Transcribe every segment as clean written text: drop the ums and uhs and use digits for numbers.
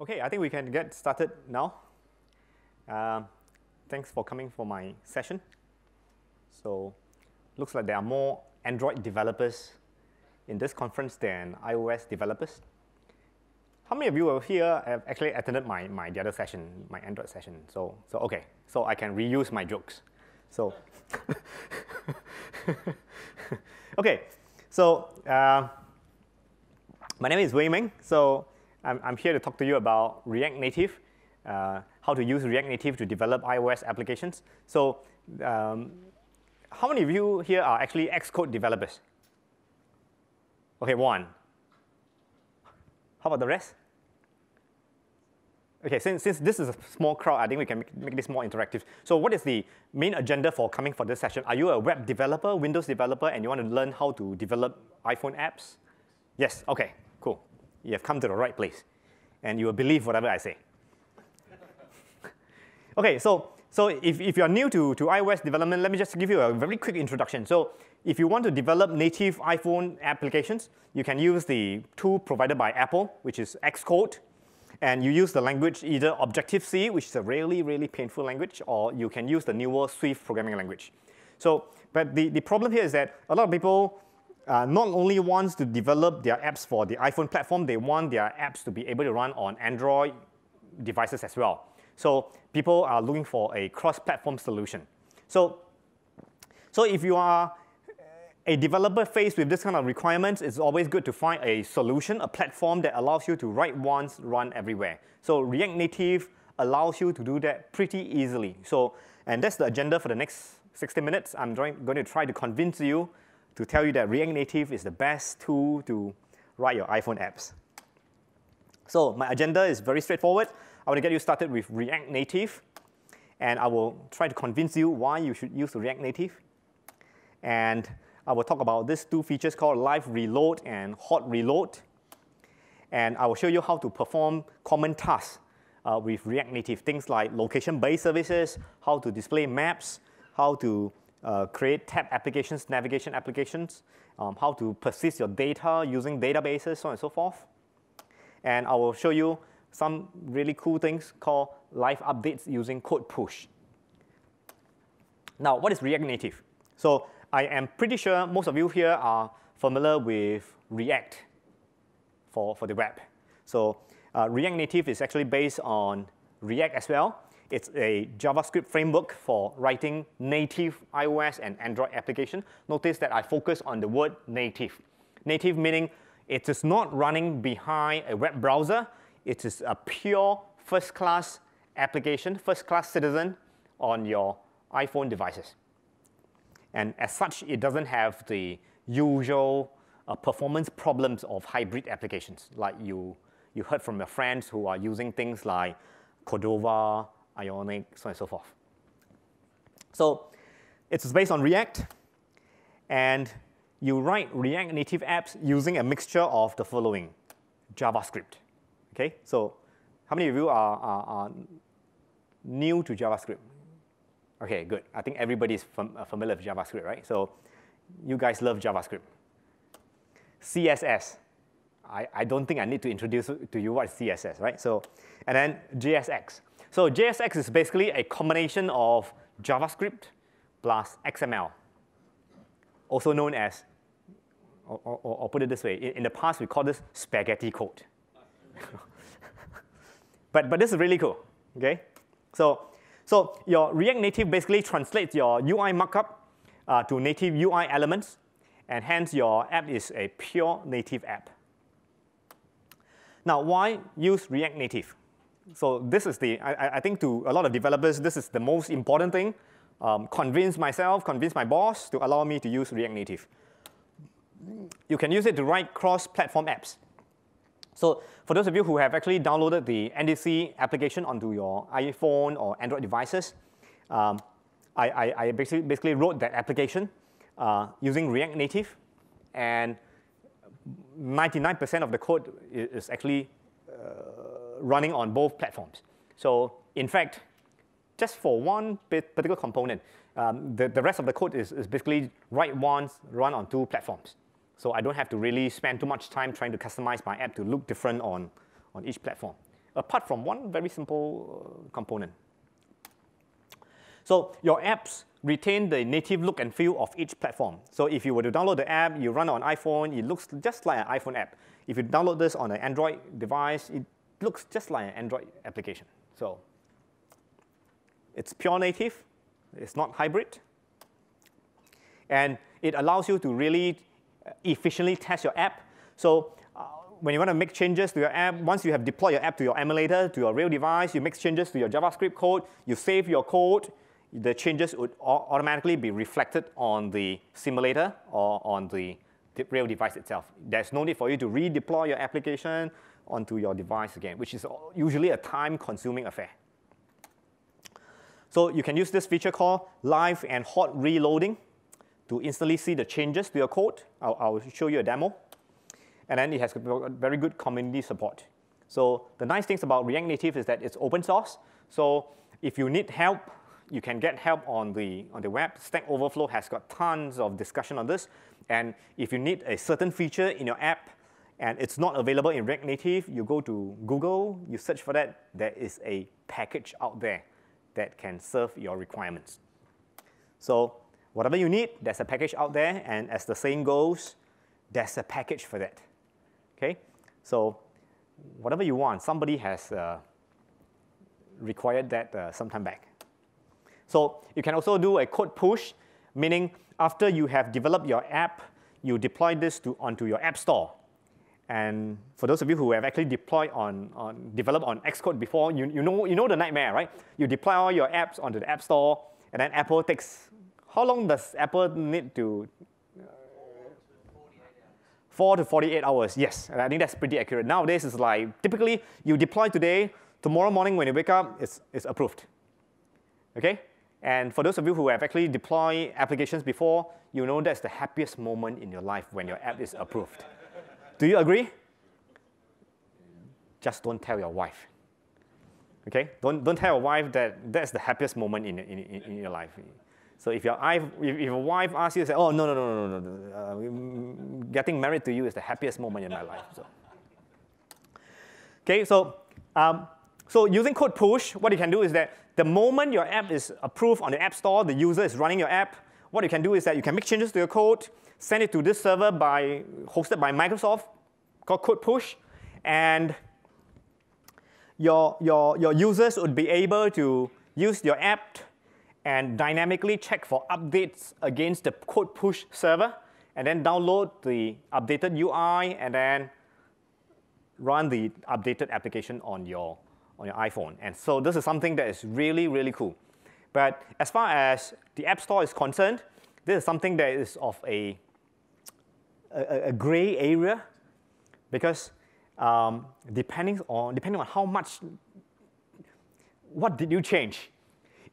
OK, I think we can get started now. Thanks for coming for my session. So looks like there are more Android developers in this conference than iOS developers. How many of you are here have actually attended the other session, my Android session? So OK, so I can reuse my jokes. So OK, so my name is Wei Meng. So I'm here to talk to you about React Native, how to use React Native to develop iOS applications. So how many of you here are actually Xcode developers? OK, one. How about the rest? OK, since this is a small crowd, I think we can make this more interactive. So what is the main agenda for coming for this session? Are you a web developer, Windows developer, and you want to learn how to develop iPhone apps? Yes, OK, cool. You have come to the right place, and you will believe whatever I say. OK, so if you're new to iOS development, let me just give you a very quick introduction. So if you want to develop native iPhone applications, you can use the tool provided by Apple, which is Xcode. And you use the language either Objective-C, which is a really, really painful language, or you can use the newer Swift programming language. So, but the problem here is that a lot of people not only wants to develop their apps for the iPhone platform, they want their apps to be able to run on Android devices as well. So people are looking for a cross-platform solution. So if you are a developer faced with this kind of requirements, it's always good to find a solution, a platform that allows you to write once, run everywhere. So React Native allows you to do that pretty easily. So, and that's the agenda for the next 60 minutes. I'm going to try to convince you to tell you that React Native is the best tool to write your iPhone apps. So my agenda is very straightforward. I want to get you started with React Native, and I will try to convince you why you should use React Native. And I will talk about these two features called live reload and hot reload. And I will show you how to perform common tasks with React Native, things like location-based services, how to display maps, how to create tab applications, navigation applications, how to persist your data using databases, so on and so forth. And I will show you some really cool things called live updates using CodePush. Now, what is React Native? So I am pretty sure most of you here are familiar with React for the web. So React Native is actually based on React as well. It's a JavaScript framework for writing native iOS and Android application. Notice that I focus on the word native. Native meaning it is not running behind a web browser. It is a pure first-class application, first-class citizen on your iPhone devices. And as such, it doesn't have the usual performance problems of hybrid applications, like you heard from your friends who are using things like Cordova, Ionic, so on and so forth. So it's based on React, and you write React Native apps using a mixture of the following: JavaScript. Okay, so how many of you are new to JavaScript? Okay, good. I think everybody is familiar with JavaScript, right? So you guys love JavaScript. CSS. I don't think I need to introduce to you what is CSS, right? So, and then JSX. So JSX is basically a combination of JavaScript plus XML, also known as, or put it this way, in the past we called this spaghetti code. but this is really cool, okay? So your React Native basically translates your UI markup to native UI elements, and hence your app is a pure native app. Now, why use React Native? So this is the, I think to a lot of developers, this is the most important thing. Convince myself, convince my boss to allow me to use React Native. You can use it to write cross-platform apps. So for those of you who have actually downloaded the NDC application onto your iPhone or Android devices, I basically wrote that application using React Native, and 99% of the code is actually running on both platforms. So in fact, just for one particular component, the rest of the code is basically write once, run on two platforms. So I don't have to really spend too much time trying to customize my app to look different on each platform. apart from one very simple component. So your apps retain the native look and feel of each platform. So if you were to download the app, you run it on iPhone, it looks just like an iPhone app. If you download this on an Android device, it looks just like an Android application. So it's pure native, it's not hybrid. And it allows you to really efficiently test your app. So when you want to make changes to your app, once you have deployed your app to your emulator, to your real device, you make changes to your JavaScript code, you save your code, the changes would automatically be reflected on the simulator or on the real device itself. There's no need for you to redeploy your application onto your device again, which is usually a time-consuming affair. So you can use this feature called live and hot reloading to instantly see the changes to your code. I'll show you a demo. And then it has very good community support. So the nice things about React Native is that it's open source. So if you need help, you can get help on the web. Stack Overflow has got tons of discussion on this. And if you need a certain feature in your app and it's not available in React Native, you go to Google, you search for that. There is a package out there that can serve your requirements. So whatever you need, there's a package out there. And as the saying goes, there's a package for that. Okay? So whatever you want, somebody has required that sometime back. So you can also do a code push, meaning after you have developed your app, you deploy this onto your app store. And for those of you who have actually deployed developed on Xcode before, you know the nightmare, right? You deploy all your apps onto the app store, and then Apple takes, how long does Apple need to? 4 to 48 hours, yes. And I think that's pretty accurate. Nowadays, it's like, typically, you deploy today, tomorrow morning when you wake up, it's approved. Okay? And for those of you who have actually deployed applications before, you know that's the happiest moment in your life when your app is approved. Do you agree? Just don't tell your wife. Okay? Don't tell your wife that that's the happiest moment in your life. So if your wife asks you, say, oh, no, getting married to you is the happiest moment in my life. So. Okay, so, so using code push, what you can do is that the moment your app is approved on the App Store, the user is running your app, what you can do is that you can make changes to your code, send it to this server hosted by Microsoft, called CodePush, and your users would be able to use your app and dynamically check for updates against the CodePush server, and then download the updated UI, and then run the updated application on your iPhone. And so this is something that is really, really cool. But as far as the App Store is concerned, this is something that is of a gray area, because depending on how much, what did you change?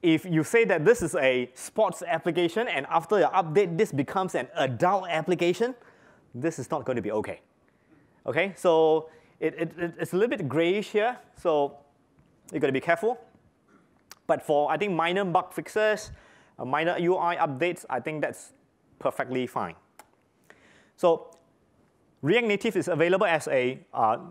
If you say that this is a sports application and after your update this becomes an adult application, this is not going to be okay. Okay, so it's a little bit grayish here, so you got to be careful. But for, I think, minor bug fixes, minor UI updates, I think that's perfectly fine. So React Native is available as a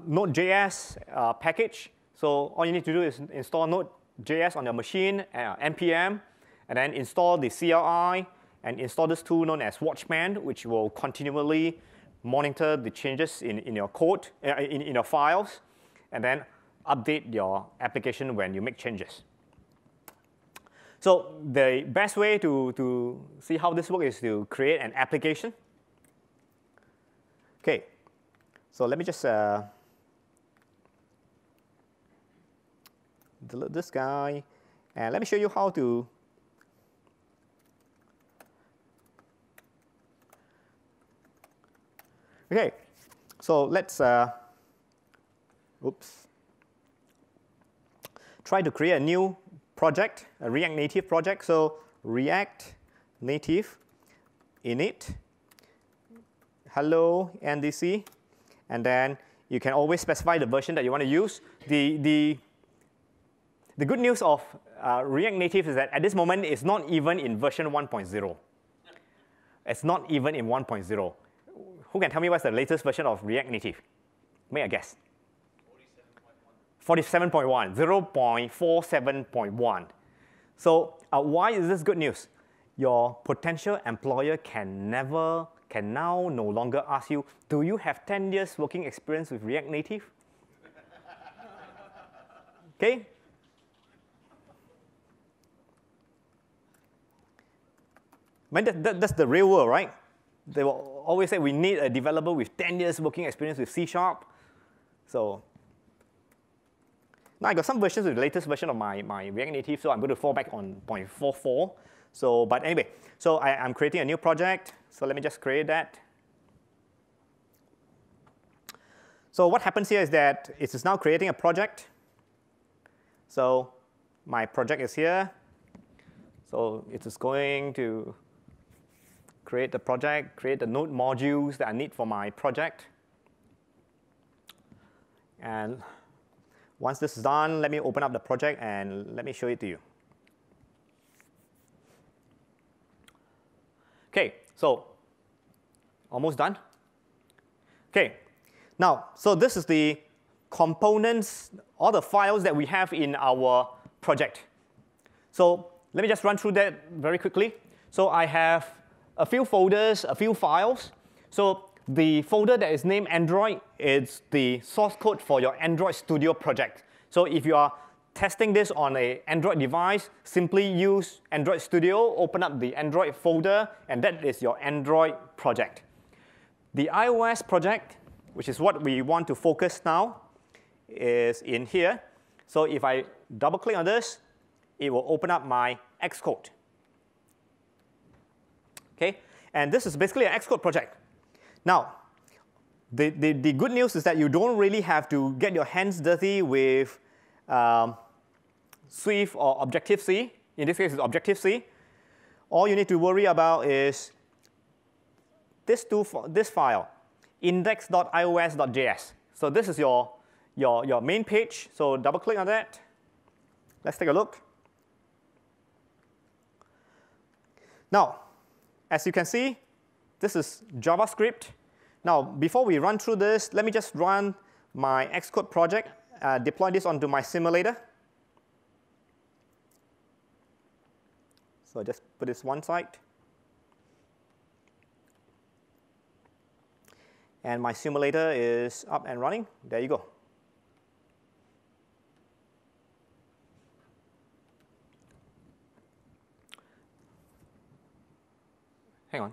Node.js package. So all you need to do is install Node.js on your machine, NPM, and then install the CLI, and install this tool known as Watchman, which will continually monitor the changes in your code, in your files, and then update your application when you make changes. So the best way to see how this works is to create an application. Okay, so let me just delete this guy, and let me show you how to okay, so let's oops, try to create a new project, a React Native project. So React Native init, hello NDC, and then you can always specify the version that you want to use. The good news of React Native is that at this moment it's not even in version 1.0. It's not even in 1.0. Who can tell me what's the latest version of React Native? Make a guess. 47.1, 0.47.1. So why is this good news? Your potential employer can now no longer ask you, do you have 10 years working experience with React Native? Okay? Man, that's the real world, right? They will always say we need a developer with 10 years working experience with C#. So now I got some versions with the latest version of my React Native, so I'm going to fall back on 0.44. So, but anyway, so I'm creating a new project. So let me just create that. So what happens here is that it is now creating a project. So my project is here. So it is going to create the project, create the node modules that I need for my project. And once this is done, let me open up the project and let me show it to you. Okay, so almost done. Okay, now, so this is the components, all the files that we have in our project. So let me just run through that very quickly. So I have a few folders, a few files. So the folder that is named Android is the source code for your Android Studio project. So if you are testing this on an Android device, simply use Android Studio, open up the Android folder, and that is your Android project. The iOS project, which is what we want to focus now, is in here. So if I double click on this, it will open up my Xcode. Okay, and this is basically an Xcode project. Now, the good news is that you don't really have to get your hands dirty with Swift or Objective-C. In this case, it's Objective-C. All you need to worry about is this file, index.ios.js. So this is your main page. So double click on that. Let's take a look. Now, as you can see, this is JavaScript. Now, before we run through this, let me just run my Xcode project, deploy this onto my simulator. So just put this one side. And my simulator is up and running. There you go. Hang on.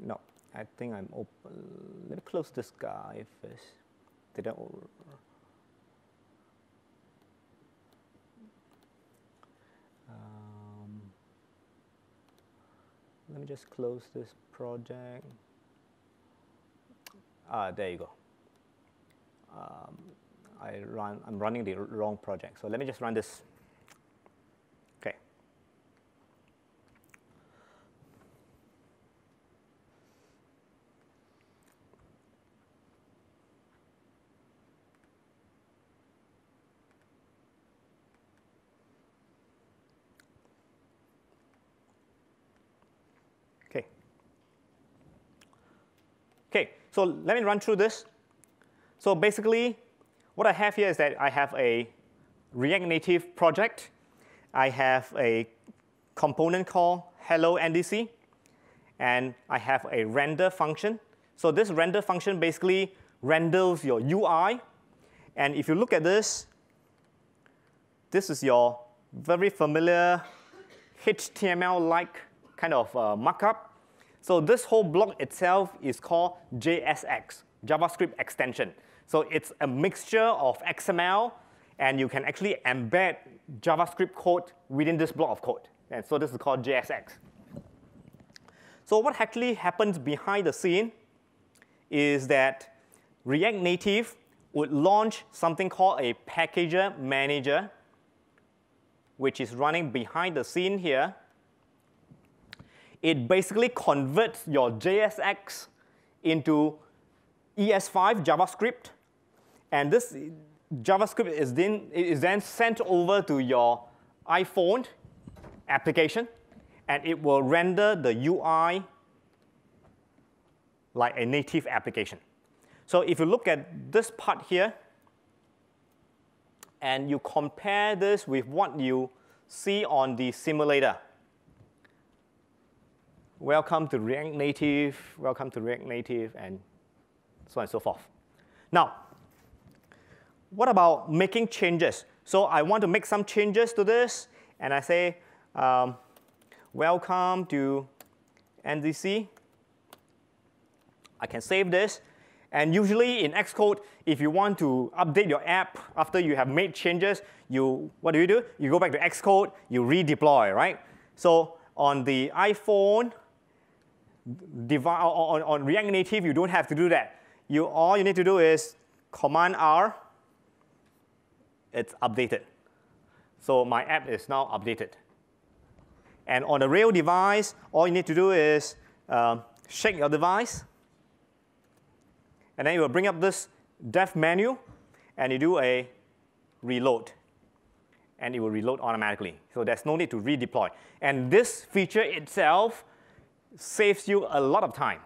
No, I think I'm open. Let me close this guy first. They don't. Let me just close this project. Ah, there you go. I'm running the wrong project. So let me just run this. Okay, so let me run through this. So basically, what I have here is that I have a React Native project. I have a component called hello NDC, and I have a render function. So this render function basically renders your UI. And if you look at this, this is your very familiar HTML-like kind of markup. So this whole block itself is called JSX, JavaScript extension. So it's a mixture of XML, and you can actually embed JavaScript code within this block of code. And so this is called JSX. So what actually happens behind the scene is that React Native would launch something called a packager manager, which is running behind the scene here. It basically converts your JSX into ES5 JavaScript, and this JavaScript is then sent over to your iPhone application, and it will render the UI like a native application. So if you look at this part here, and you compare this with what you see on the simulator. Welcome to React Native, welcome to React Native, and so on and so forth. Now, what about making changes? So I want to make some changes to this, and I say, welcome to NDC. I can save this. And usually in Xcode, if you want to update your app after you have made changes, what do? You go back to Xcode, you redeploy, right? So on the iPhone, on React Native, you don't have to do that. All you need to do is Command R, it's updated. So my app is now updated. And on a real device, all you need to do is shake your device. And then you will bring up this dev menu, and you do a reload. And it will reload automatically. So there's no need to redeploy. And this feature itself saves you a lot of time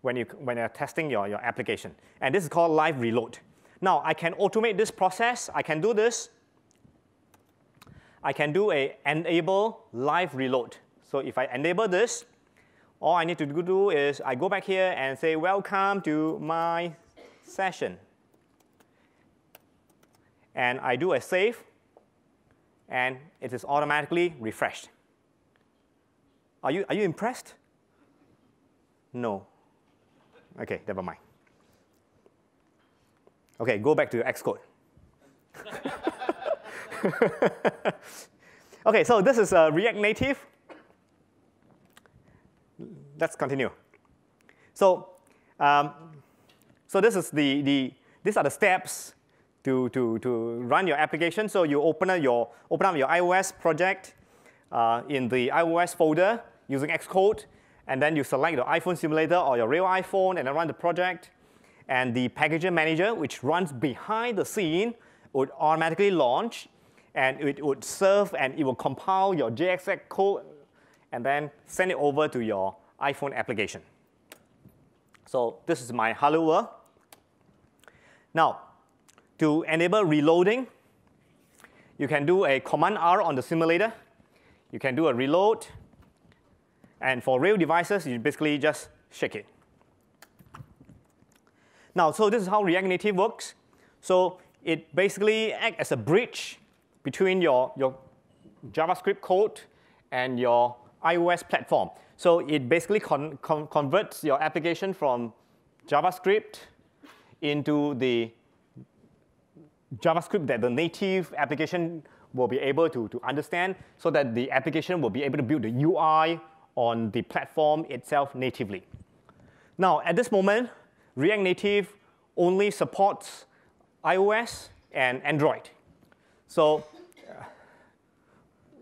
when you're testing your application. And this is called live reload. Now, I can automate this process. I can do this. I can do a enable live reload. So if I enable this, all I need to do is I go back here and say, welcome to my session. And I do a save, and it is automatically refreshed. Are you impressed? No. OK, never mind. OK, go back to Xcode. OK, so this is React Native. Let's continue. So, these are the steps to run your application. So you open up your iOS project in the iOS folder using Xcode, and then you select your iPhone simulator or your real iPhone, and then run the project. And the package manager, which runs behind the scene, would automatically launch, and it would serve, and it will compile your JSX code, and then send it over to your iPhone application. So this is my hello world. Now, to enable reloading, you can do a Command R on the simulator. You can do a reload. And for real devices, you basically just shake it. Now, so this is how React Native works. So it basically acts as a bridge between your JavaScript code and your iOS platform. So it basically converts your application from JavaScript into the JavaScript that the native application will be able to understand, so that the application will be able to build the UI on the platform itself natively. Now, at this moment, React Native only supports iOS and Android. So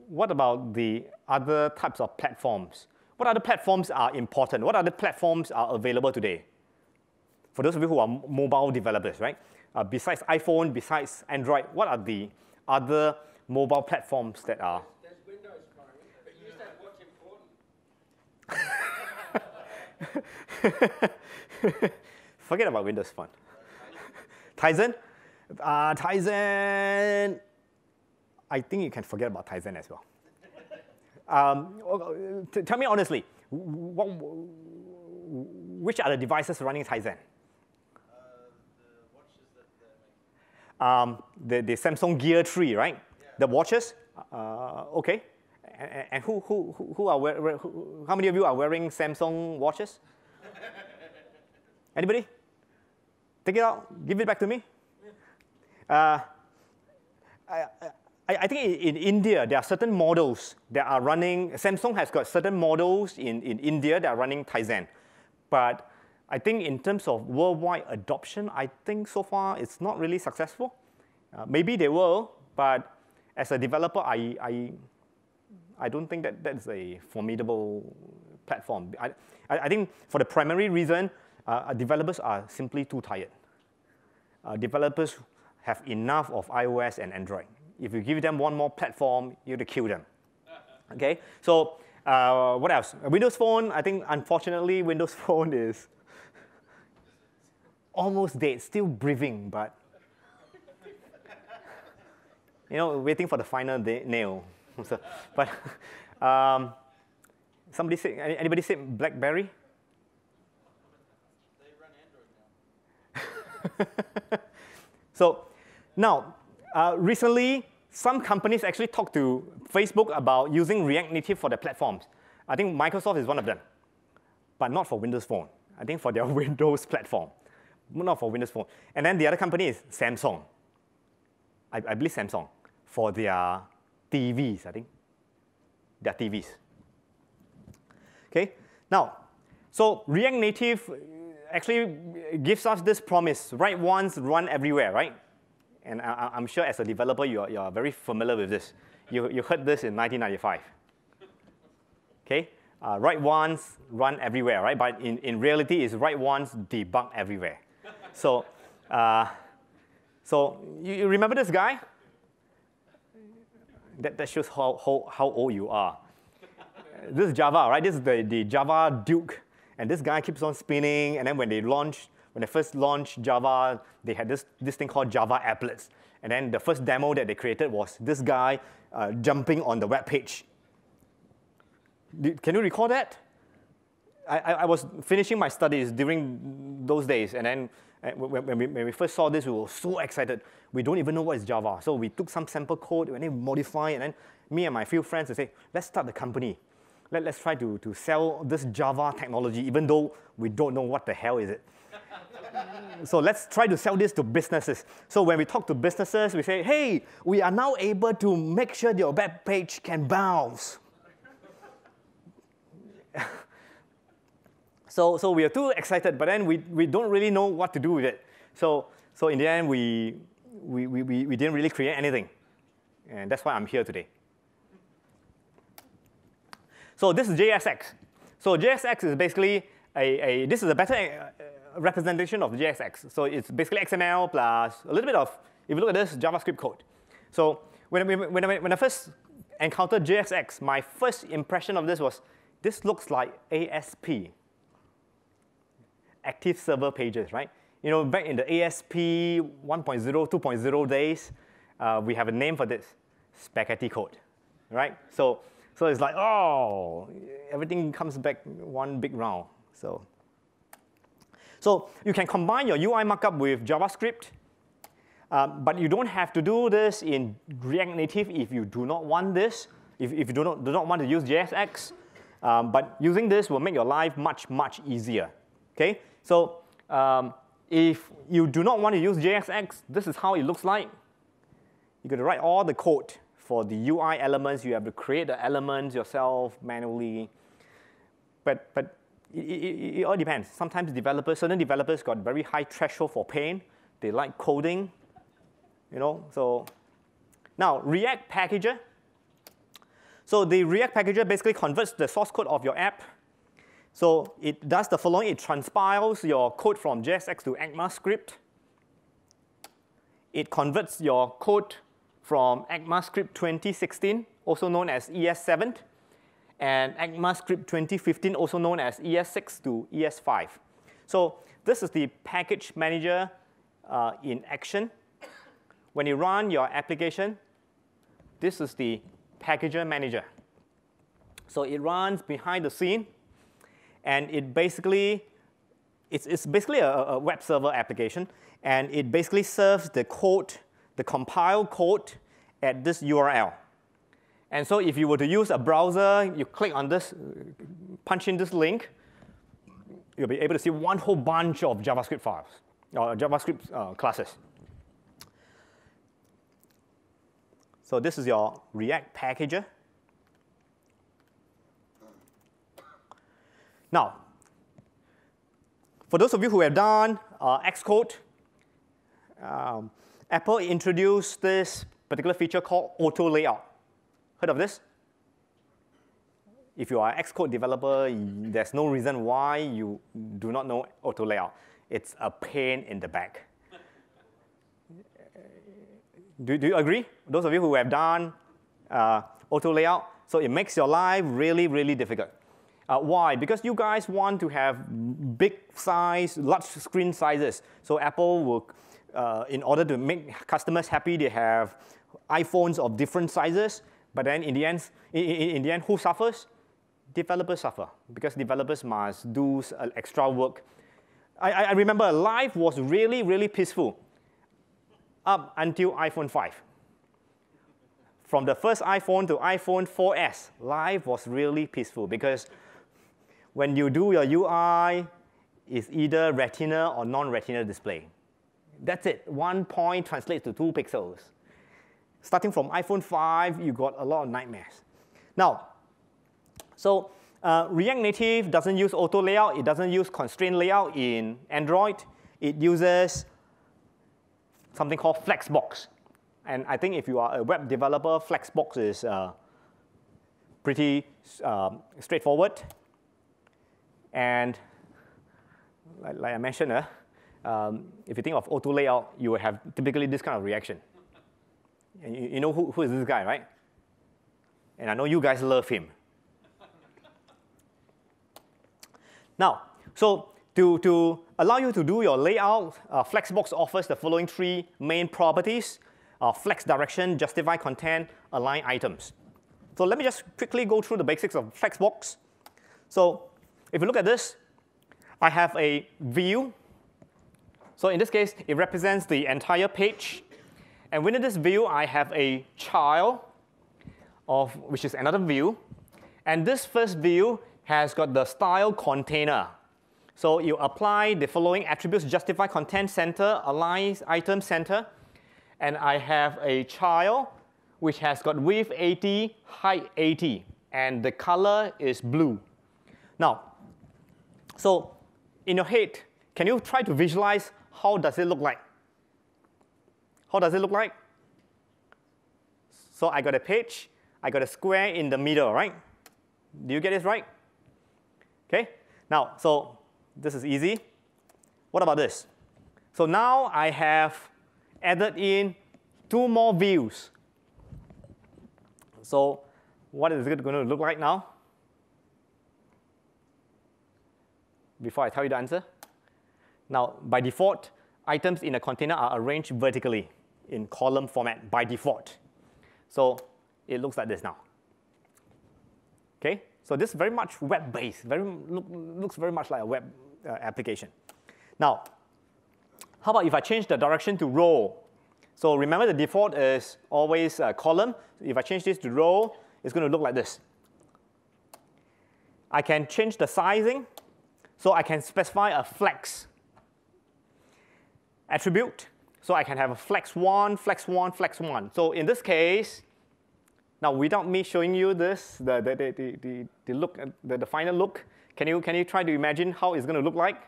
what about the other types of platforms? What other platforms are important? What other platforms are available today? For those of you who are mobile developers, right? Besides iPhone, besides Android, what are the other mobile platforms that are? There's Windows Phone, but you said what's important. Forget about Windows Phone. Tizen? Tizen. I think you can forget about Tizen as well. Tell me honestly, which are the devices running Tizen? The watches that they're making. The Samsung Gear 3, right? Yeah. The watches? OK. And who are wearing, how many of you are wearing Samsung watches? Anybody? Take it out. Give it back to me. I think in India, there are certain models that are running. Samsung has got certain models in India that are running Tizen. But I think in terms of worldwide adoption, I think so far it's not really successful. Maybe they will, but as a developer, I don't think that that's a formidable platform. I think for the primary reason, developers are simply too tired. Developers have enough of iOS and Android. If you give them one more platform, you have to kill them. Okay. So what else? Windows Phone. I think unfortunately, Windows Phone is almost dead, still breathing, but you know, waiting for the final nail. So, but somebody said, anybody said BlackBerry? They run Android now. So now, recently, some companies actually talked to Facebook about using React Native for their platforms. I think Microsoft is one of them, but not for Windows Phone. I think for their Windows platform, not for Windows Phone. And then the other company is Samsung. I believe Samsung for their TVs, I think. Their TVs. Okay. Now, so React Native actually gives us this promise, write once, run everywhere, right? And I'm sure as a developer, you're very familiar with this. You heard this in 1995. Okay? Write once, run everywhere, right? But in reality, it's write once, debug everywhere. So, you remember this guy? That shows how old you are. This is Java, right? This is the Java Duke. And this guy keeps on spinning, and then when they first launched Java, they had this thing called Java applets. And then the first demo that they created was this guy jumping on the web page. Can you recall that? I was finishing my studies during those days. And then when we first saw this, we were so excited. We don't even know what is Java. So we took some sample code, and then modify, and then me and my few friends would say, let's start the company. Let's try to sell this Java technology, even though we don't know what the hell is it. So let's try to sell this to businesses. So when we talk to businesses, we say, hey, we are now able to make sure your web page can bounce. So we are too excited, but then we don't really know what to do with it. So in the end, we didn't really create anything. And that's why I'm here today. So this is JSX. So JSX is basically this is a better representation of JSX. So it's basically XML plus a little bit of, if you look at this, JavaScript code. So when I first encountered JSX, my first impression of this was, this looks like ASP, Active Server Pages, right? You know, back in the ASP 1.0, 2.0 days, we have a name for this, spaghetti code, right? So it's like, oh, everything comes back one big round. So you can combine your UI markup with JavaScript, but you don't have to do this in React Native if you do not want this, if you do not want to use JSX. But using this will make your life much, much easier. Okay? So if you do not want to use JSX, this is how it looks like. You're going to write all the code for the UI elements. You have to create the elements yourself manually. But it all depends. Sometimes certain developers got very high threshold for pain. They like coding, you know. So now React Packager. So the React Packager basically converts the source code of your app. So it does the following: it transpiles your code from JSX to ECMAScript. It converts your code from ECMAScript 2016, also known as ES7, and ECMAScript 2015, also known as ES6 to ES5. So this is the package manager in action. When you run your application, this is the packager manager. So it runs behind the scene, and it's basically a web server application, and it basically serves the code, the compiled code, at this URL. And so if you were to use a browser, you click on this, punch in this link, you'll be able to see one whole bunch of JavaScript files, or JavaScript classes. So this is your React Packager. Now, for those of you who have done Xcode, Apple introduced this particular feature called Auto Layout. Heard of this? If you are an Xcode developer, there's no reason why you do not know Auto Layout. It's a pain in the back. Do you agree? Those of you who have done Auto Layout, so it makes your life really, really difficult. Why? Because you guys want to have big size, large screen sizes. So Apple will, in order to make customers happy, they have iPhones of different sizes, but then in the end, who suffers? Developers suffer, because developers must do extra work. I remember life was really, really peaceful up until iPhone 5. From the first iPhone to iPhone 4S, life was really peaceful, because when you do your UI, it's either retina or non-retina display. That's it. 1 point translates to 2 pixels. Starting from iPhone 5, you got a lot of nightmares. Now, so React Native doesn't use auto layout. It doesn't use constraint layout in Android. It uses something called Flexbox. And I think if you are a web developer, Flexbox is pretty straightforward. And like I mentioned, if you think of auto layout, you will have typically this kind of reaction. And you know who is this guy, right? And I know you guys love him. Now, so to allow you to do your layout, Flexbox offers the following 3 main properties. Flex direction, justify content, align items. So let me just quickly go through the basics of Flexbox. So if you look at this, I have a view. So in this case, it represents the entire page. And within this view, I have a child, which is another view. And this first view has got the style container. So you apply the following attributes: justify content center, align item center. And I have a child which has got width 80, height 80, and the color is blue. Now, so in your head, can you try to visualize how does it look like? How does it look like? So I got a page, I got a square in the middle, right? Do you get this right? Okay. Now, so this is easy. What about this? So now I have added in 2 more views. So what is it going to look like now? Before I tell you the answer. Now, by default, items in a container are arranged vertically in column format by default. So it looks like this now. Okay? So this is very much web-based. Looks very much like a web application. Now, how about if I change the direction to row? So remember, the default is always column. If I change this to row, it's going to look like this. I can change the sizing. So I can specify a flex attribute. So I can have a flex 1, flex 1, flex 1. So in this case, now without me showing you this, the final look, can you try to imagine how it's going to look like?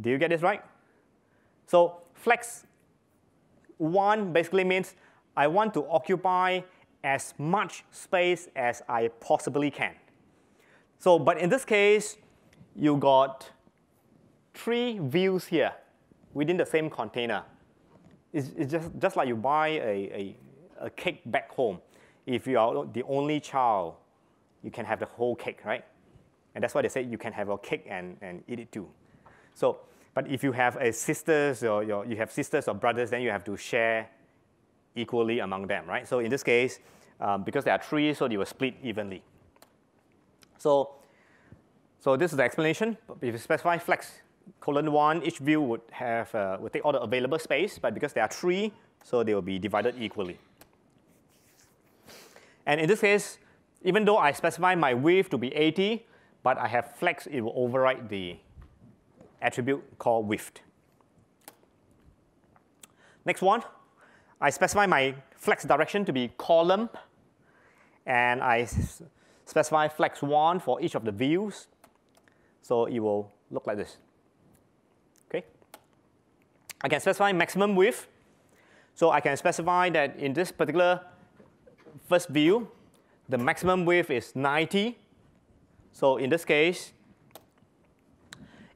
Do you get this right? So flex 1 basically means I want to occupy as much space as I possibly can. So, but in this case, you got 3 views here within the same container. It's just like you buy a cake back home. If you are the only child, you can have the whole cake, right? And that's why they say you can have your cake and eat it too. So, but if you have sisters or you have sisters or brothers, then you have to share equally among them, right? So in this case, because there are 3, so they were split evenly. So this is the explanation. If you specify flex :1, each view would take all the available space, but because there are 3, so they will be divided equally. And in this case, even though I specify my width to be 80, but I have flex, it will override the attribute called width. Next one, I specify my flex direction to be column, and I specify flex 1 for each of the views, so it will look like this. Okay. I can specify maximum width, so I can specify that in this particular first view, the maximum width is 90. So in this case,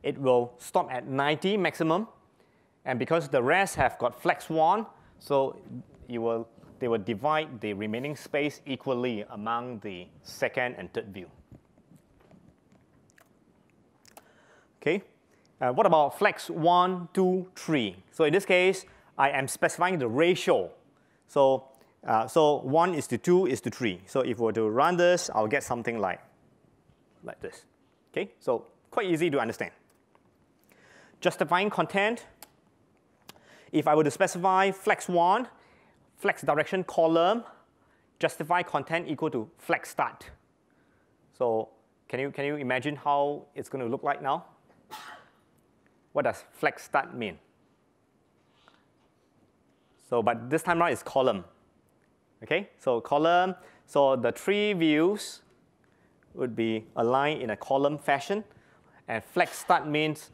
it will stop at 90 maximum, and because the rest have got flex 1, so they will divide the remaining space equally among the second and third view. Okay, What about flex 1, 2, 3? So in this case, I am specifying the ratio. So, 1 is to 2 is to 3. So if we were to run this, I'll get something like this. Okay, so quite easy to understand. Justifying content. If I were to specify flex 1, flex direction column, justify content equal to flex start. So can you imagine how it's going to look like now? What does flex start mean? So but this time around it's column. Okay, so column. So the three views would be aligned in a column fashion, and flex start means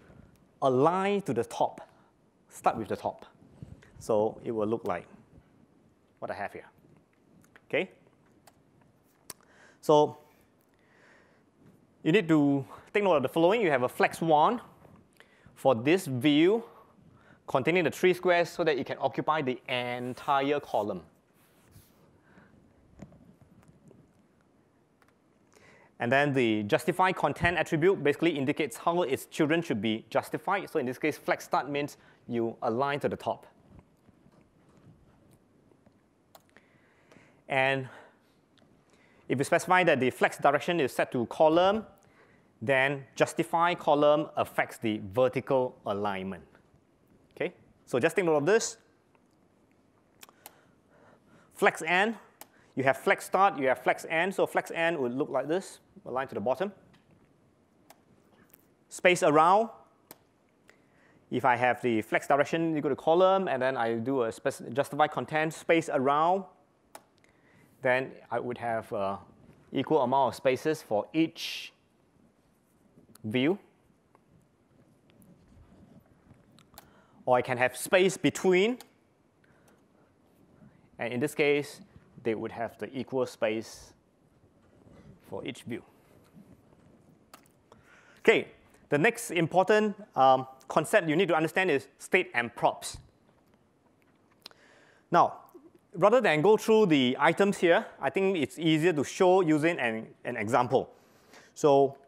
align to the top. Start with the top. So it will look like what I have here. Okay. So you need to take note of the following. You have a flex 1 for this view containing the three squares so that it can occupy the entire column. And then the justify content attribute basically indicates how its children should be justified. So in this case, flex start means you align to the top. And if you specify that the flex direction is set to column, then justify column affects the vertical alignment. Okay, so just take note of this. Flex n, you have flex start, you have flex n. So flex n would look like this, aligned to the bottom. Space around. If I have the flex direction, you go to column, and then I do a justify content space around. Then I would have equal amount of spaces for each view. Or I can have space between. And in this case, they would have the equal space for each view. OK, the next important concept you need to understand is state and props. Now, rather than go through the items here, I think it's easier to show using an example. So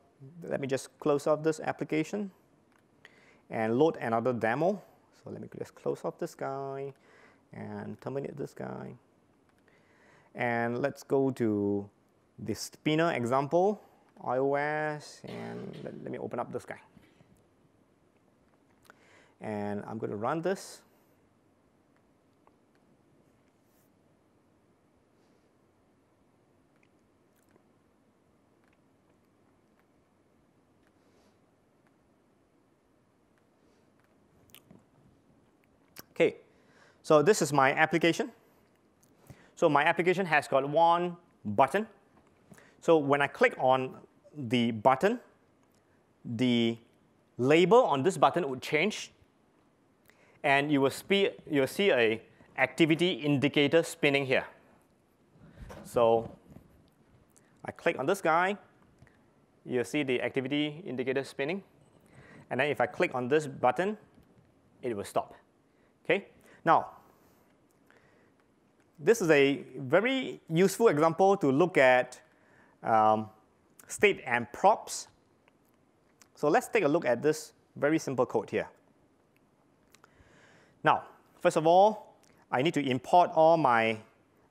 let me just close off this application and load another demo. So let me just close off this guy and terminate this guy. And let's go to the spinner example, iOS, and let me open up this guy. And I'm going to run this. Okay, so this is my application. So my application has got one button. So when I click on the button, the label on this button would change, and you will see a activity indicator spinning here. So I click on this guy, you'll see the activity indicator spinning, and then if I click on this button, it will stop. Okay. Now, this is a very useful example to look at state and props. So let's take a look at this very simple code here. Now, first of all, I need to import all my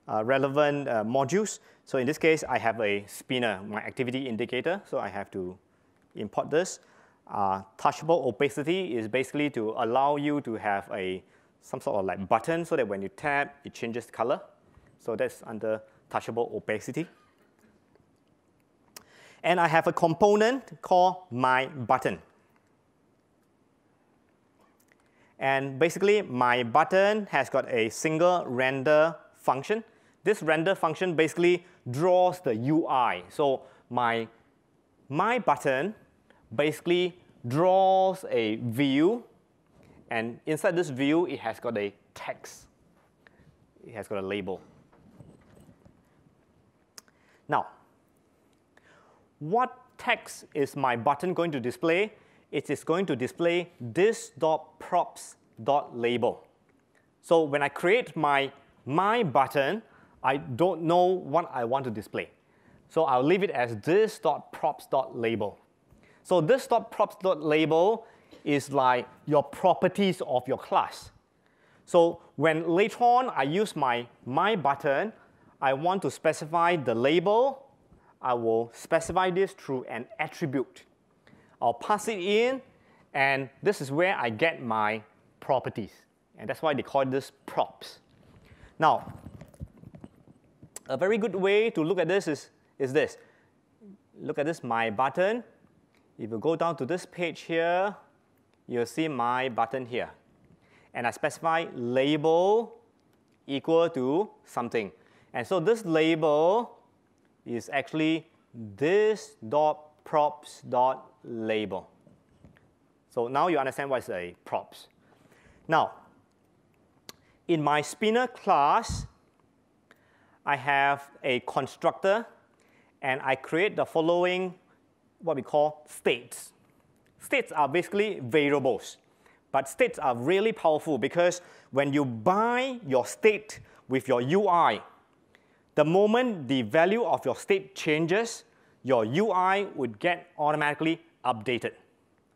relevant modules. So in this case, I have a spinner, my activity indicator. So I have to import this. Touchable opacity is basically to allow you to have a some sort of like button so that when you tap, it changes color. So that's under touchable opacity. And I have a component called MyButton. And basically, MyButton has got a single render function. This render function basically draws the UI. So MyButton basically draws a view. And inside this view, it has got a text. It has got a label. Now, what text is my button going to display? It is going to display this.props.label. So when I create my button, I don't know what I want to display. So I'll leave it as this.props.label. So this.props.label is like your properties of your class. So when later on I use my MyButton, I want to specify the label. I will specify this through an attribute. I'll pass it in, and this is where I get my properties. And that's why they call this props. Now, a very good way to look at this is this. Look at this MyButton. If you go down to this page here, you'll see MyButton here. And I specify label equal to something. And so this label is actually this.props.label. So now you understand what's a props. Now, in my spinner class, I have a constructor, and I create the following what we call states. States are basically variables, but states are really powerful because when you bind your state with your UI, the moment the value of your state changes, your UI would get automatically updated.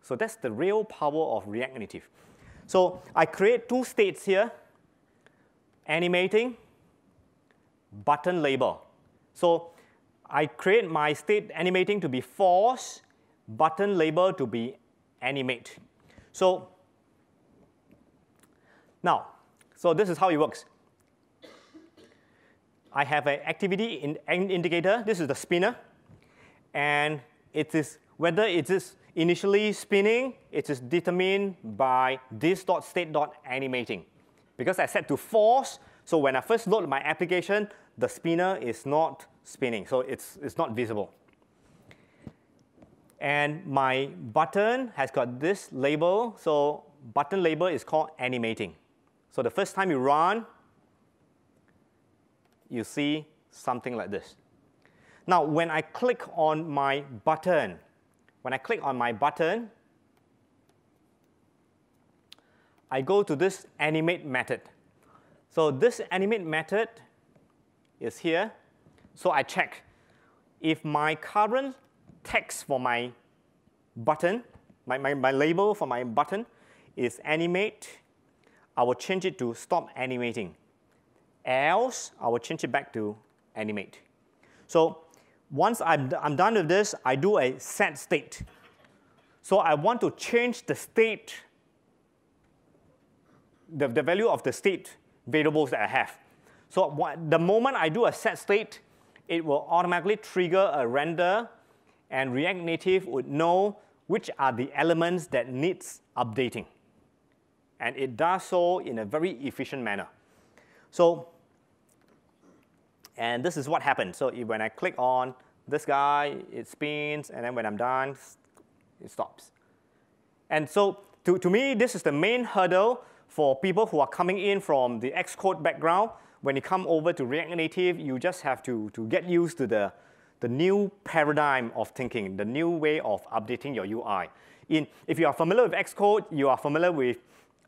So that's the real power of React Native. So I create two states here, animating, button label. So I create my state animating to be false, button label to be animate. So now, so this is how it works. I have an activity indicator. This is the spinner. And it is whether it is initially spinning, it is determined by this.state.animating. Because I set to false, so when I first load my application, the spinner is not spinning. So it's not visible. And my button has got this label. So button label is called animating. So the first time you run, you see something like this. Now, when I click on my button, I go to this animate method. So this animate method is here. So I check if my current text for my button, my label for my button is animate, I will change it to stop animating. Else, I will change it back to animate. So once I'm done with this, I do a set state. So I want to change the state, the value of the state variables that I have. So the moment I do a set state, it will automatically trigger a render, and React Native would know which are the elements that needs updating. And it does so in a very efficient manner. So, and this is what happens. So when I click on this guy, it spins, and then when I'm done, it stops. And so to me, this is the main hurdle for people who are coming in from the Xcode background. When you come over to React Native, you just have to get used to the new paradigm of thinking, the new way of updating your UI. If you are familiar with Xcode, you are familiar with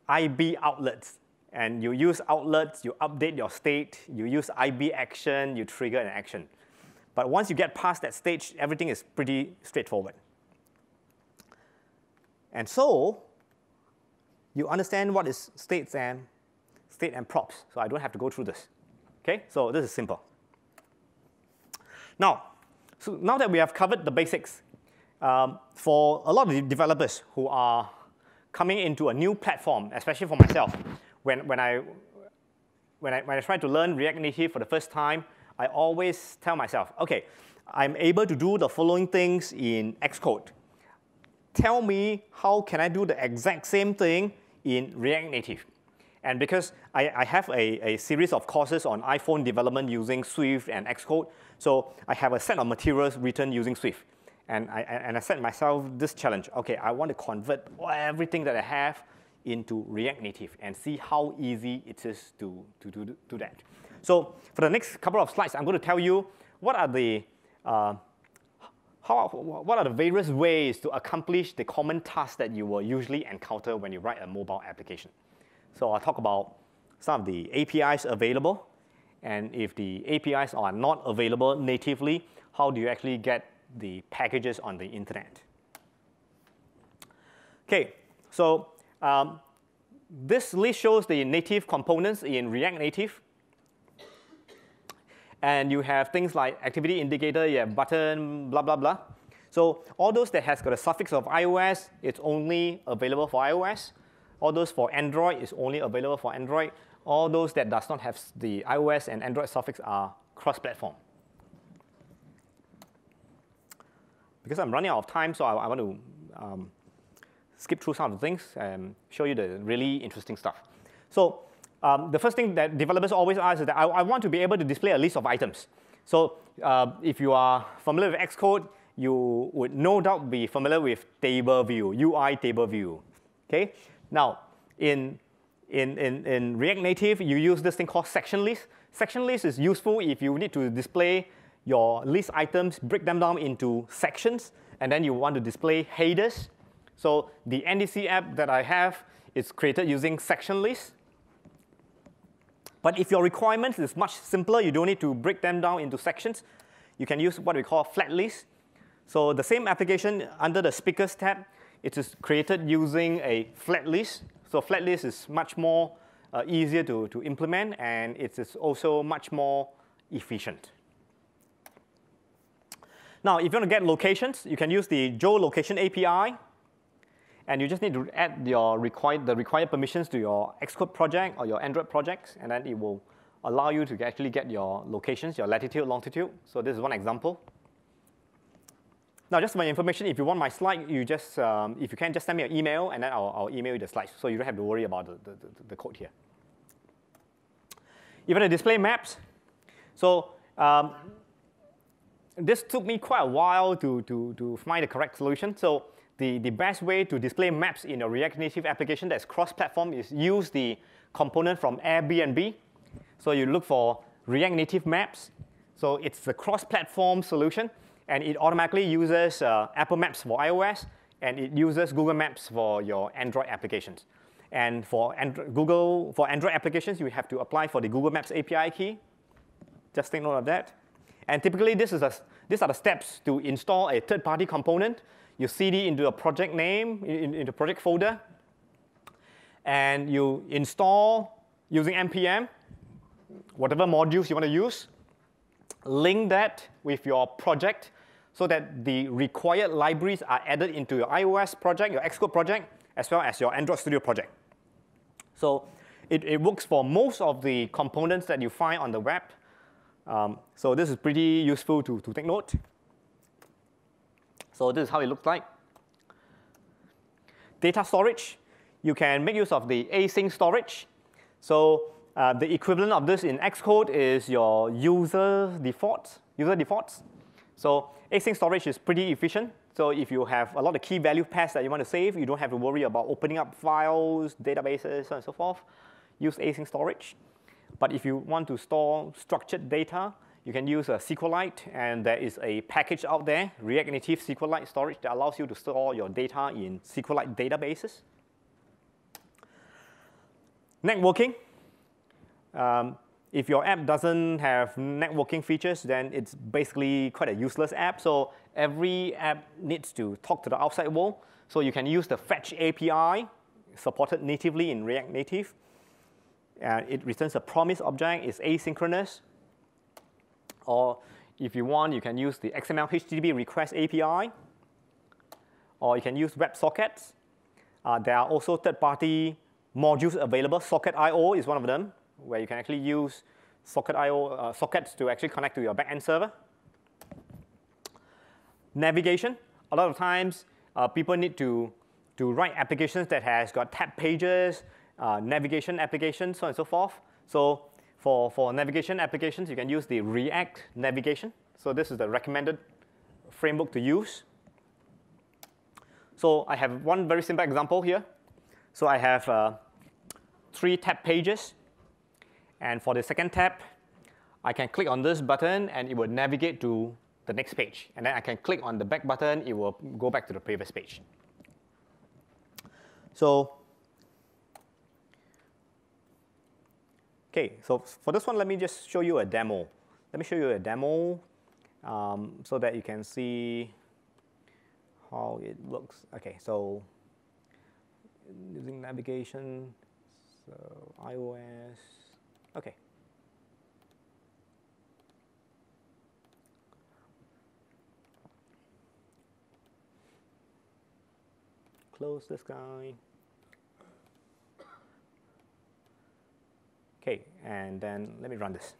IB outlets. And you use outlets, you update your state, you use IB action, you trigger an action. But once you get past that stage, everything is pretty straightforward. And so you understand what is state and props. So I don't have to go through this. Okay, so this is simple. Now that we have covered the basics, for a lot of the developers who are coming into a new platform, especially for myself, when I try to learn React Native for the first time, I always tell myself, okay, I'm able to do the following things in Xcode. Tell me how can I do the exact same thing in React Native. And because I have a series of courses on iPhone development using Swift and Xcode, so I have a set of materials written using Swift. And I set myself this challenge. Okay, I want to convert everything that I have into React Native and see how easy it is to do that. So for the next couple of slides, I'm going to tell you what are the various ways to accomplish the common tasks that you will usually encounter when you write a mobile application. So I'll talk about some of the APIs available, and if the APIs are not available natively, how do you actually get the packages on the internet? Okay. So this list shows the native components in React Native. And you have things like activity indicator, you have button, blah, blah, blah. So all those that has got a suffix of iOS, it's only available for iOS. All those for Android is only available for Android. All those that does not have the iOS and Android suffix are cross-platform. Because I'm running out of time, so I want to skip through some of the things and show you the really interesting stuff. So the first thing that developers always ask is that I want to be able to display a list of items. So if you are familiar with Xcode, you would no doubt be familiar with table view, UI table view. Okay. Now, in React Native, you use this thing called section list. Section list is useful if you need to display your list items, break them down into sections, and then you want to display headers. So the NDC app that I have is created using section lists. But if your requirements is much simpler, you don't need to break them down into sections. You can use what we call flat list. So the same application under the speakers tab, it is created using a flat list. So flat list is much more easier to implement, and it is also much more efficient. Now, if you want to get locations, you can use the geolocation API. And you just need to add your the required permissions to your Xcode project or your Android projects, and then it will allow you to actually get your locations, your latitude, longitude. So this is one example. Now, just for my information, if you want my slide, you just if you can, just send me an email, and then I'll email you the slides, so you don't have to worry about the code here. Even the display maps. So this took me quite a while to find the correct solution. So the best way to display maps in a React Native application that's cross-platform is use the component from Airbnb. So you look for React Native maps. So it's the cross-platform solution, and it automatically uses Apple Maps for iOS, and it uses Google Maps for your Android applications. And for Android applications, you have to apply for the Google Maps API key. Just take note of that. And typically, these are the steps to install a third-party component. You cd into a project name, into project folder, and you install using NPM, whatever modules you want to use, link that with your project so that the required libraries are added into your iOS project, your Xcode project, as well as your Android Studio project. So it works for most of the components that you find on the web. So this is pretty useful to take note. So this is how it looks like. Data storage. You can make use of the async storage. So the equivalent of this in Xcode is your user defaults. So async storage is pretty efficient. So if you have a lot of key value pairs that you want to save, you don't have to worry about opening up files, databases, and so forth. Use async storage. But if you want to store structured data, you can use a SQLite, and there is a package out there, React Native SQLite storage, that allows you to store your data in SQLite databases. Networking. If your app doesn't have networking features, then it's basically quite a useless app. So every app needs to talk to the outside world. So you can use the Fetch API, supported natively in React Native. It returns a promise object. It's asynchronous. Or if you want, you can use the XML HTTP request API, or you can use WebSockets. There are also third-party modules available. Socket.io is one of them, where you can actually use Socket.io sockets to actually connect to your backend server. Navigation. A lot of times, people need to write applications that has got tab pages, navigation applications, so on and so forth. So for navigation applications, you can use the React navigation. So this is the recommended framework to use. So I have one very simple example here. So I have 3 tab pages. And for the second tab, I can click on this button, and it will navigate to the next page. And then I can click on the back button. It will go back to the previous page. So for this one, let me just show you a demo. Let me show you a demo so that you can see how it looks. OK, so using navigation, so iOS, okay. Close this guy. Okay, and then let me run this.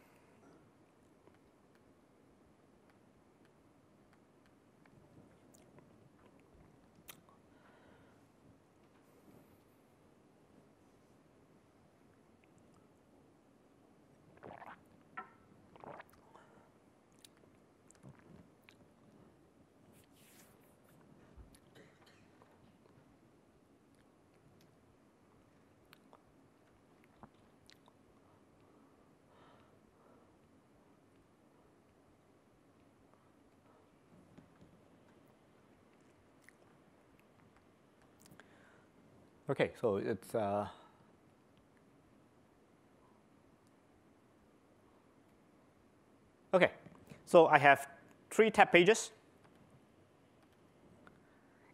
Okay, so it's okay. So I have 3 tab pages,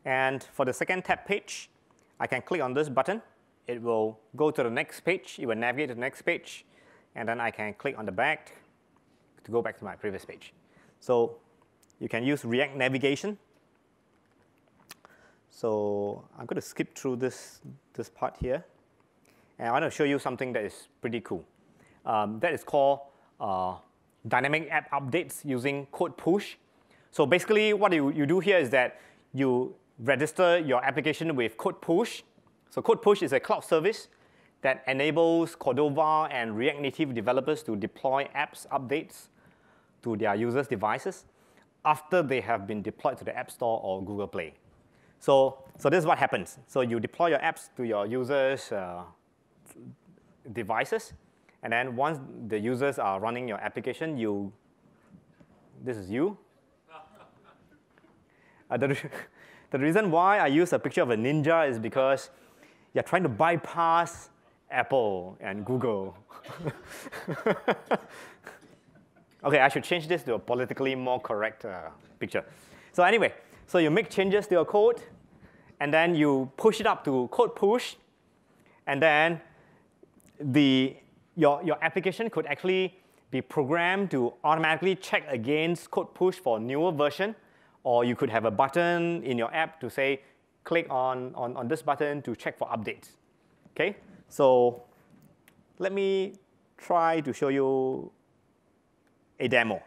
and for the second tab page, I can click on this button. It will go to the next page. It will navigate to the next page, and then I can click on the back to go back to my previous page. So you can use React navigation. So I'm going to skip through this part here, and I want to show you something that is pretty cool. That is called dynamic app updates using CodePush. So basically, what you do here is that you register your application with CodePush. So CodePush is a cloud service that enables Cordova and React Native developers to deploy apps updates to their users' devices after they have been deployed to the App Store or Google Play. So this is what happens. So you deploy your apps to your users' devices, and then once the users are running your application, this is you. The reason why I use a picture of a ninja is because you're trying to bypass Apple and Google. Okay, I should change this to a politically more correct picture. So anyway. So you make changes to your code, and then you push it up to CodePush, and then your application could actually be programmed to automatically check against CodePush for a newer version, or you could have a button in your app to say, click on this button to check for updates. Okay, so let me try to show you a demo.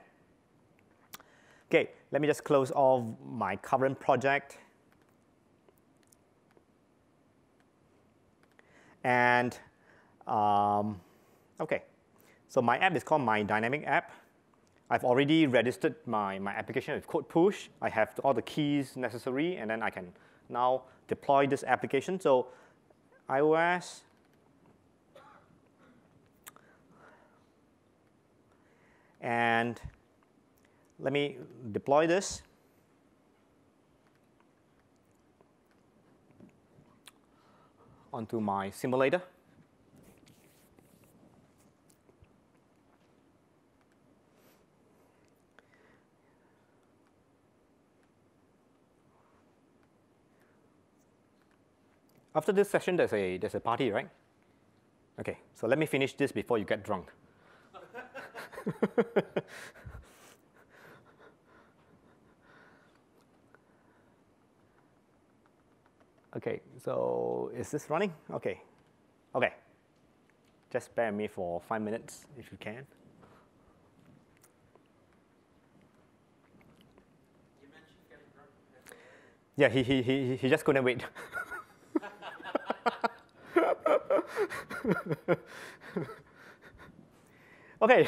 Okay. Let me just close off my current project. And OK, so my app is called My Dynamic App. I've already registered my application with CodePush. I have all the keys necessary, and then I can now deploy this application. So iOS. And let me deploy this. Onto my simulator. After this session, there's a party, right? Okay, so let me finish this before you get drunk. Okay, so is this running? Okay, okay. Just bear with me for 5 minutes if you can. You mentioned getting drunk. Yeah, he just couldn't wait. Okay.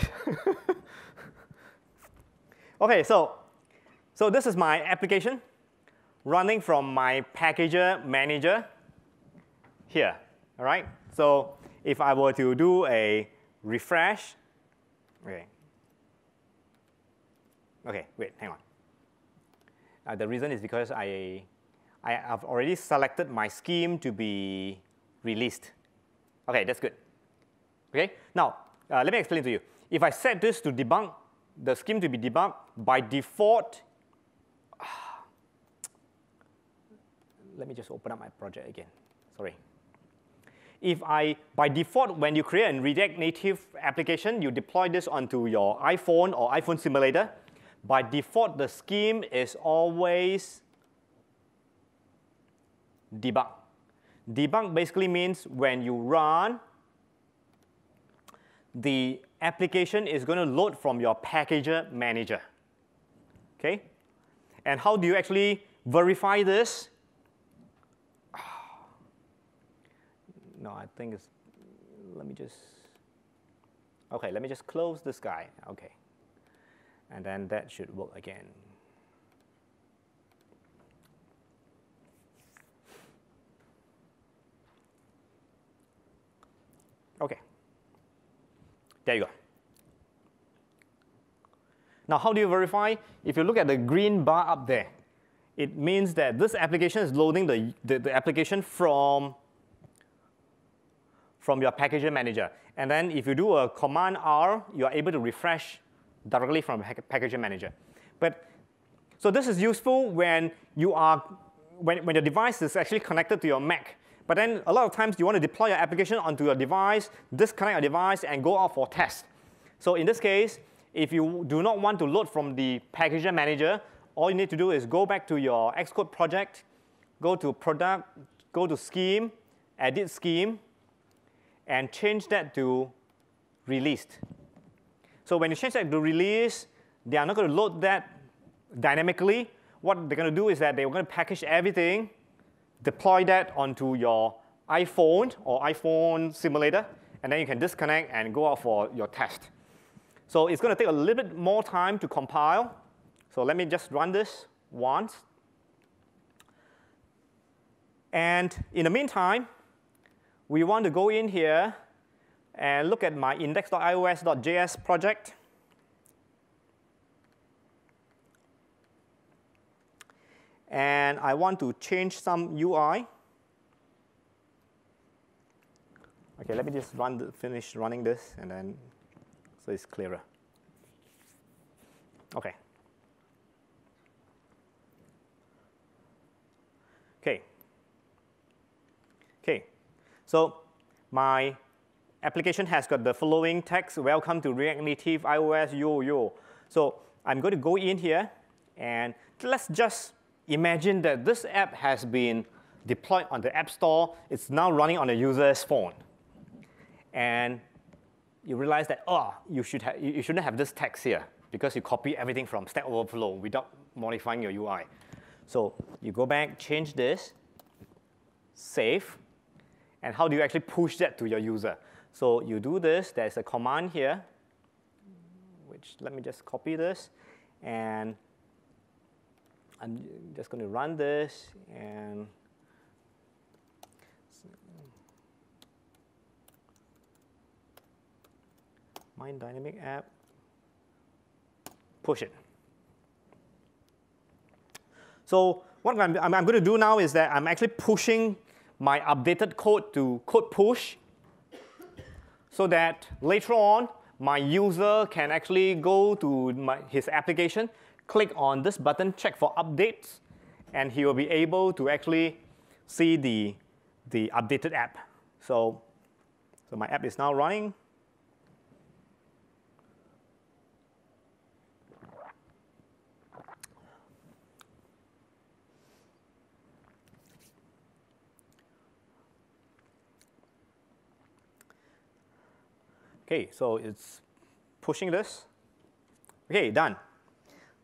Okay, so this is my application. Running from my packager manager here, all right? So if I were to do a refresh, okay. Okay, wait, hang on. The reason is because I have already selected my scheme to be released. Okay, that's good. Okay, now let me explain to you. If I set this to debunk, the scheme to be debunked, by default, let me just open up my project again. Sorry. If I, by default, when you create a React Native application, you deploy this onto your iPhone or iPhone simulator, by default, the scheme is always debug. Debug basically means when you run, the application is going to load from your packager manager. Okay? And how do you actually verify this? No, I think it's, let me just close this guy, okay. And then that should work again. Okay, there you go. Now, how do you verify? If you look at the green bar up there, it means that this application is loading the application from your packager manager. And then if you do a command R, you're able to refresh directly from packager manager. But so this is useful when you are when your device is actually connected to your Mac. But then a lot of times you want to deploy your application onto your device, disconnect your device, and go out for test. So in this case, if you do not want to load from the packager manager, all you need to do is go back to your Xcode project, go to product, go to scheme, edit scheme, and change that to released. So when you change that to release, they are not going to load that dynamically. What they're going to do is that they're going to package everything, deploy that onto your iPhone or iPhone simulator, and then you can disconnect and go out for your test. So it's going to take a little bit more time to compile. So let me just run this once. And in the meantime, we want to go in here and look at my index.ios.js project. And I want to change some UI. OK, let me just finish running this, and then so it's clearer. OK. So my application has got the following text, welcome to React Native iOS, yo, yo. So I'm going to go in here, and let's just imagine that this app has been deployed on the App Store. It's now running on a user's phone. And you realize that, oh, you shouldn't have this text here, because you copy everything from Stack Overflow without modifying your UI. So you go back, change this, save. And how do you actually push that to your user? So you do this. There's a command here, which let me just copy this. And I'm just going to run this. And my dynamic app, push it. So what I'm going to do now is that I'm actually pushing my updated code to CodePush so that later on, my user can actually go to his application, click on this button, check for updates, and he will be able to actually see the updated app. So my app is now running. OK, so it's pushing this. OK, done.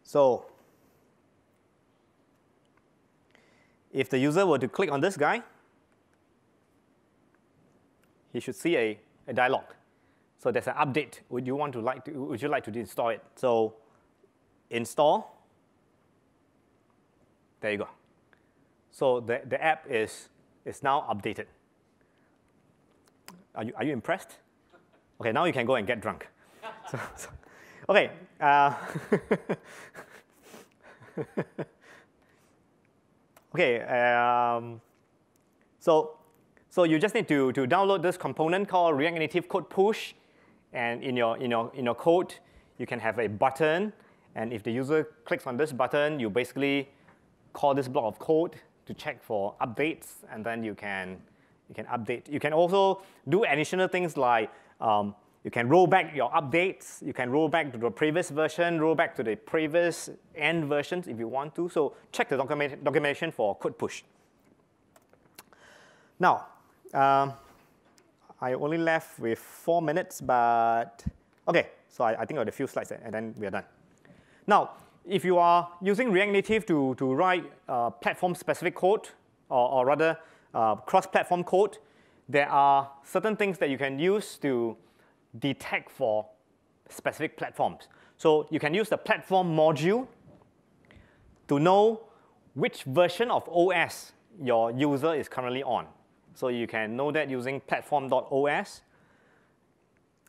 So if the user were to click on this guy, he should see a dialog. So there's an update. Would you like to install it? So install. There you go. So the app is now updated. Are you impressed? OK, now you can go and get drunk. OK. OK, so you just need to download this component called React Native Code Push. And in your code, you can have a button. And if the user clicks on this button, you basically call this block of code to check for updates. And then you can you can update. You can also do additional things like you can roll back your updates. You can roll back to the previous version, roll back to the previous end versions if you want to. So check the documentation for CodePush. Now, I only left with 4 minutes, but OK, so I think I had a few slides, and then we are done. Now, if you are using React Native to write platform-specific code, or rather cross-platform code, there are certain things that you can use to detect for specific platforms. So you can use the platform module to know which version of OS your user is currently on. So you can know that using platform.os,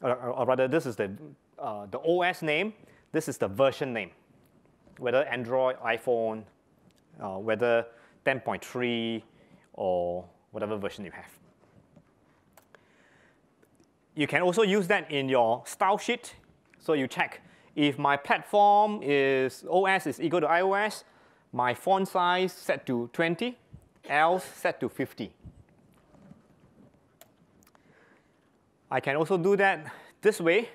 or rather, this is the OS name. This is the version name, whether Android, iPhone, whether 10.3, or whatever version you have. You can also use that in your style sheet. So you check if my platform is OS is equal to iOS, my font size set to 20, else set to 50. I can also do that this way.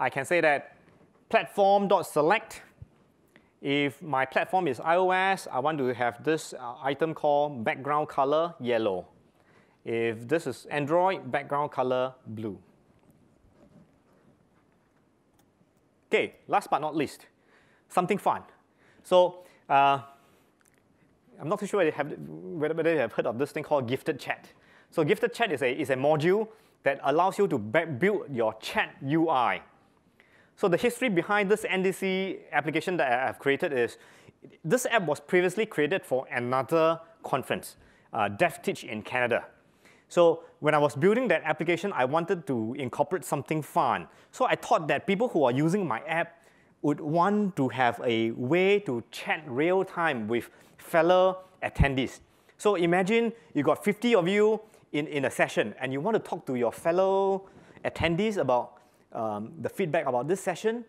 I can say that platform.select, if my platform is iOS, I want to have this item called background color yellow. If this is Android, background color blue. OK, last but not least, something fun. So I'm not too sure whether you have heard of this thing called Gifted Chat. So Gifted Chat is a module that allows you to build your chat UI. So the history behind this NDC application that I have created is this app was previously created for another conference, DevTech in Canada. So when I was building that application, I wanted to incorporate something fun. So I thought that people who are using my app would want to have a way to chat real time with fellow attendees. So imagine you got 50 of you in a session, and you want to talk to your fellow attendees about the feedback about this session.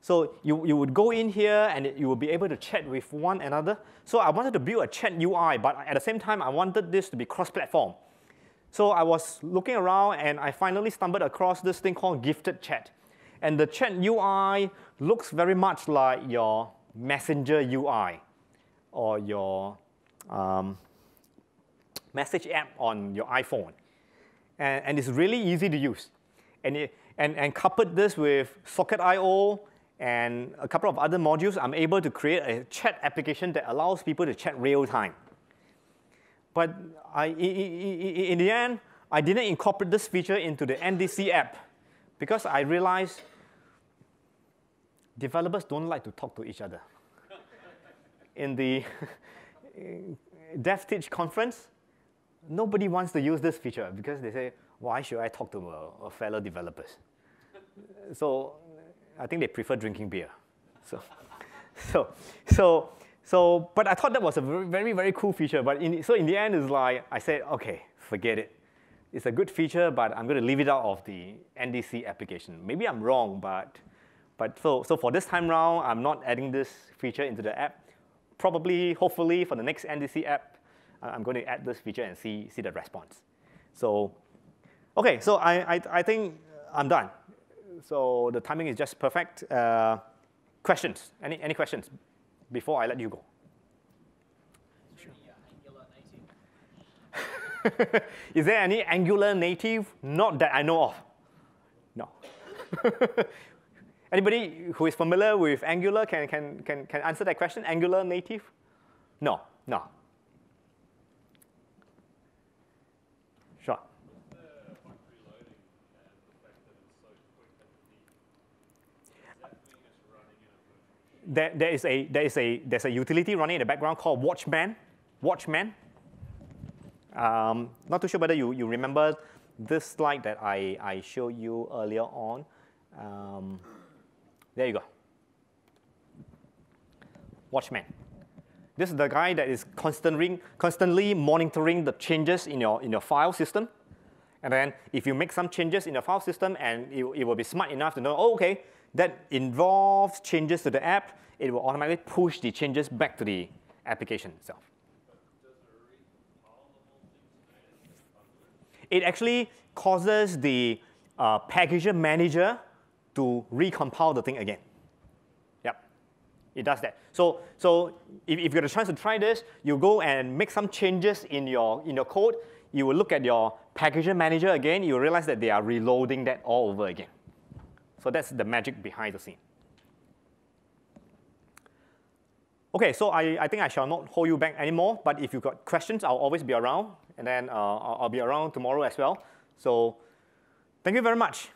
So you would go in here, and you will be able to chat with one another. So I wanted to build a chat UI, but at the same time, I wanted this to be cross-platform. So I was looking around, and I finally stumbled across this thing called Gifted Chat. And the chat UI looks very much like your Messenger UI or your message app on your iPhone. And it's really easy to use. And coupled this with Socket.io and a couple of other modules, I'm able to create a chat application that allows people to chat real time. But in the end, I didn't incorporate this feature into the NDC app because I realized developers don't like to talk to each other. In the DevTech conference, nobody wants to use this feature because they say, why should I talk to a fellow developers? So I think they prefer drinking beer. But I thought that was a very, very cool feature. But in the end, it's like I said, OK, forget it. It's a good feature, but I'm going to leave it out of the NDC application. Maybe I'm wrong, but so for this time round, I'm not adding this feature into the app. Probably, hopefully, for the next NDC app, I'm going to add this feature and see the response. So OK, so I think I'm done. So the timing is just perfect. Questions? Any questions before I let you go? Sure. Is there any Angular native? Not that I know of. No. Anybody who is familiar with Angular can answer that question? Angular native? No, no. There's a utility running in the background called Watchman. Watchman. Not too sure whether you remember this slide that I showed you earlier on. There you go. Watchman. This is the guy that is constantly monitoring the changes in your file system. And then if you make some changes in your file system, and it will be smart enough to know, oh, OK, that involves changes to the app, it will automatically push the changes back to the application itself. But does it read all the whole thing? it actually causes the package manager to recompile the thing again. Yep, it does that. So if you get a chance to try this, you go and make some changes in your code. You will look at your package manager again. You will realize that they are reloading that all over again. So that's the magic behind the scene. Okay, so I think I shall not hold you back anymore. But if you've got questions, I'll always be around, and then I'll be around tomorrow as well. So thank you very much.